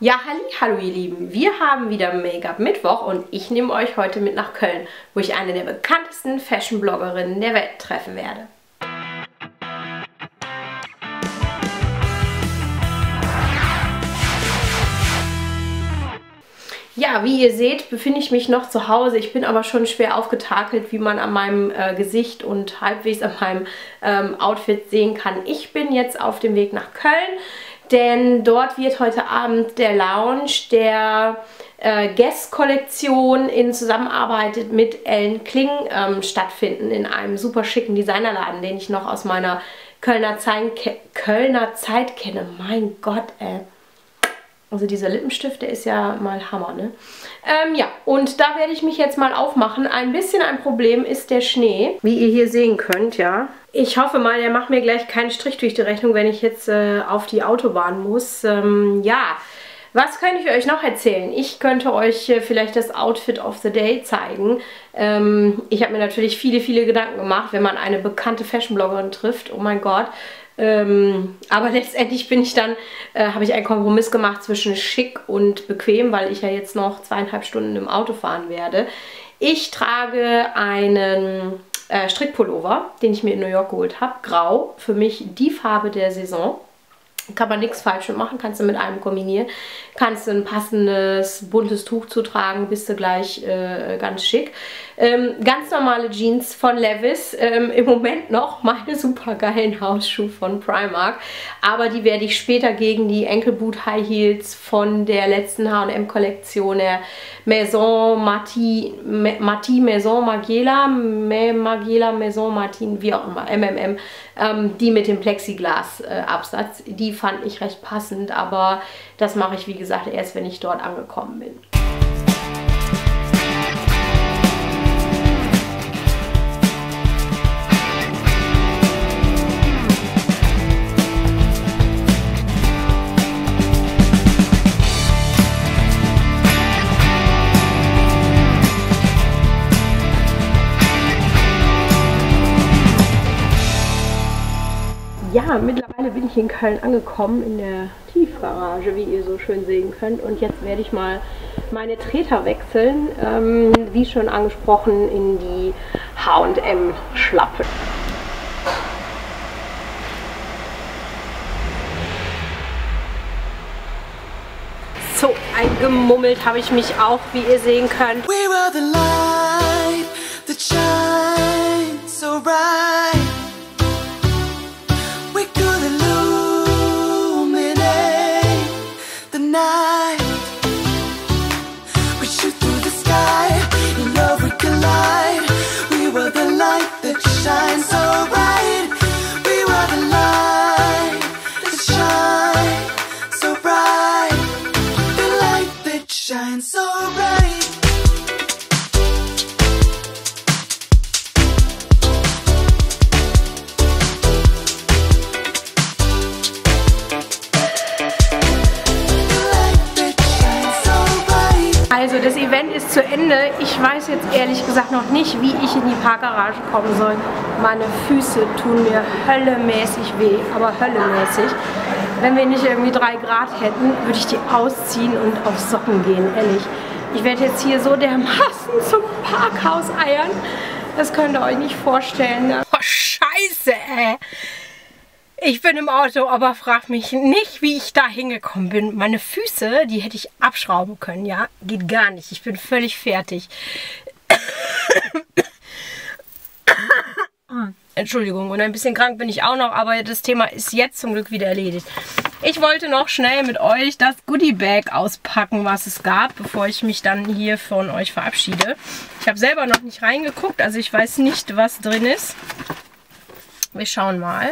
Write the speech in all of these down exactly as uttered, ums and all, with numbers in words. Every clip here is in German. Ja, halli, hallo ihr Lieben, wir haben wieder Make-up-Mittwoch und ich nehme euch heute mit nach Köln, wo ich eine der bekanntesten Fashion-Bloggerinnen der Welt treffen werde. Ja, wie ihr seht, befinde ich mich noch zu Hause. Ich bin aber schon schwer aufgetakelt, wie man an meinem äh, Gesicht und halbwegs an meinem ähm, Outfit sehen kann. Ich bin jetzt auf dem Weg nach Köln. Denn dort wird heute Abend der Lounge der äh, Guess-Kollektion in Zusammenarbeit mit Ellen Kling ähm, stattfinden in einem super schicken Designerladen, den ich noch aus meiner Kölner Zeit, Kölner Zeit kenne. Mein Gott, ey. Also dieser Lippenstift, der ist ja mal Hammer, ne? Ähm, ja, und da werde ich mich jetzt mal aufmachen. Ein bisschen ein Problem ist der Schnee, wie ihr hier sehen könnt, ja. Ich hoffe mal, der macht mir gleich keinen Strich durch die Rechnung, wenn ich jetzt äh, auf die Autobahn muss. Ähm, ja, was könnte ich euch noch erzählen? Ich könnte euch äh, vielleicht das Outfit of the Day zeigen. Ähm, ich habe mir natürlich viele, viele Gedanken gemacht, wenn man eine bekannte Fashion-Bloggerin trifft. Oh mein Gott. Ähm, aber letztendlich bin ich dann, äh, habe ich einen Kompromiss gemacht zwischen schick und bequem, weil ich ja jetzt noch zweieinhalb Stunden im Auto fahren werde. Ich trage einen äh, Strickpullover, den ich mir in New York geholt habe, grau, für mich die Farbe der Saison. Kann man nichts falsch machen, kannst du mit einem kombinieren, kannst du ein passendes, buntes Tuch zu tragen, bist du gleich äh, ganz schick. Ähm, ganz normale Jeans von Levi's, ähm, im Moment noch meine super geilen Hausschuhe von Primark, aber die werde ich später gegen die Enkelboot High Heels von der letzten H und M-Kollektion der Maison Martin, Ma, Martin Maison Margiela, Ma, Margiela, Maison Martin, wie auch immer, M M M, ähm, die mit dem Plexiglas-Absatz, äh, die fand ich recht passend, aber das mache ich, wie gesagt, erst wenn ich dort angekommen bin. Ja, mittlerweile bin ich in Köln angekommen, in der Tiefgarage, wie ihr so schön sehen könnt. Und jetzt werde ich mal meine Treter wechseln, ähm, wie schon angesprochen, in die H und M-Schlappe. So, eingemummelt habe ich mich auch, wie ihr sehen könnt. We were the light, the shine, so bright. Also das Event ist zu Ende. Ich weiß jetzt ehrlich gesagt noch nicht, wie ich in die Parkgarage kommen soll. Meine Füße tun mir höllemäßig weh, aber höllemäßig. Wenn wir nicht irgendwie drei Grad hätten, würde ich die ausziehen und auf Socken gehen, ehrlich. Ich werde jetzt hier so dermaßen zum Parkhaus eiern. Das könnt ihr euch nicht vorstellen. Ne? Oh, Scheiße, ey. Ich bin im Auto, aber frag mich nicht, wie ich da hingekommen bin. Meine Füße, die hätte ich abschrauben können, ja? Geht gar nicht. Ich bin völlig fertig. Entschuldigung, und ein bisschen krank bin ich auch noch, aber das Thema ist jetzt zum Glück wieder erledigt. Ich wollte noch schnell mit euch das Goodie-Bag auspacken, was es gab, bevor ich mich dann hier von euch verabschiede. Ich habe selber noch nicht reingeguckt, also ich weiß nicht, was drin ist. Wir schauen mal.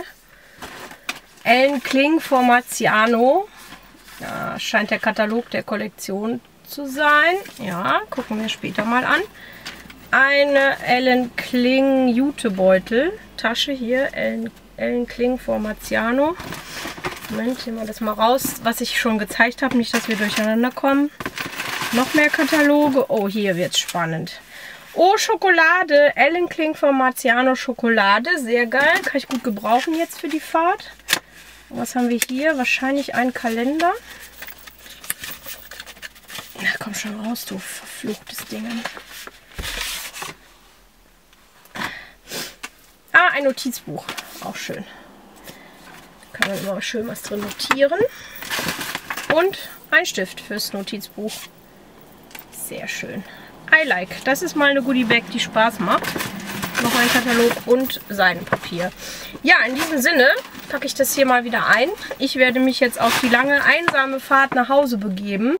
Ellen Kling Formaziano. Ja, scheint der Katalog der Kollektion zu sein. Ja, gucken wir später mal an. Eine Ellen Kling Jutebeutel. Tasche hier, Ellen, Ellen Kling Formaziano. Moment, nehmen wir das mal raus, was ich schon gezeigt habe. Nicht, dass wir durcheinander kommen. Noch mehr Kataloge. Oh, hier wird's spannend. Oh, Schokolade. Ellen Kling Formaziano Schokolade. Sehr geil. Kann ich gut gebrauchen jetzt für die Fahrt. Was haben wir hier? Wahrscheinlich ein Kalender. Komm schon raus, du verfluchtes Ding. Ah, ein Notizbuch. Auch schön. Da kann man immer schön was drin notieren. Und ein Stift fürs Notizbuch. Sehr schön. I like. Das ist mal eine Goodie Bag, die Spaß macht. Noch ein Katalog und Seidenpapier. Ja, in diesem Sinne packe ich das hier mal wieder ein. Ich werde mich jetzt auf die lange, einsame Fahrt nach Hause begeben.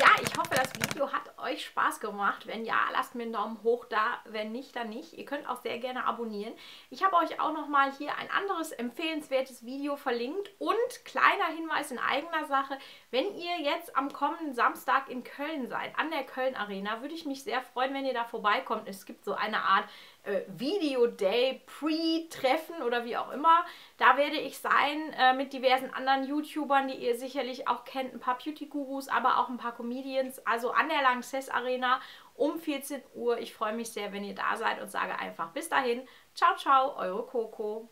Ja, ich hoffe, das Video hat euch Spaß gemacht. Wenn ja, lasst mir einen Daumen hoch da. Wenn nicht, dann nicht. Ihr könnt auch sehr gerne abonnieren. Ich habe euch auch nochmal hier ein anderes empfehlenswertes Video verlinkt. Und kleiner Hinweis in eigener Sache, wenn ihr jetzt am kommenden Samstag in Köln seid, an der Köln-Arena, würde ich mich sehr freuen, wenn ihr da vorbeikommt. Es gibt so eine Art äh, Video-Day, Pre-Treffen oder wie auch immer. Da werde ich sein äh, mit diversen anderen YouTubern, die ihr sicherlich auch kennt. Ein paar Beauty-Gurus, aber auch ein paar Comedians. Also an der Lanxess-Arena um vierzehn Uhr. Ich freue mich sehr, wenn ihr da seid und sage einfach bis dahin. Ciao, ciao, eure Coco.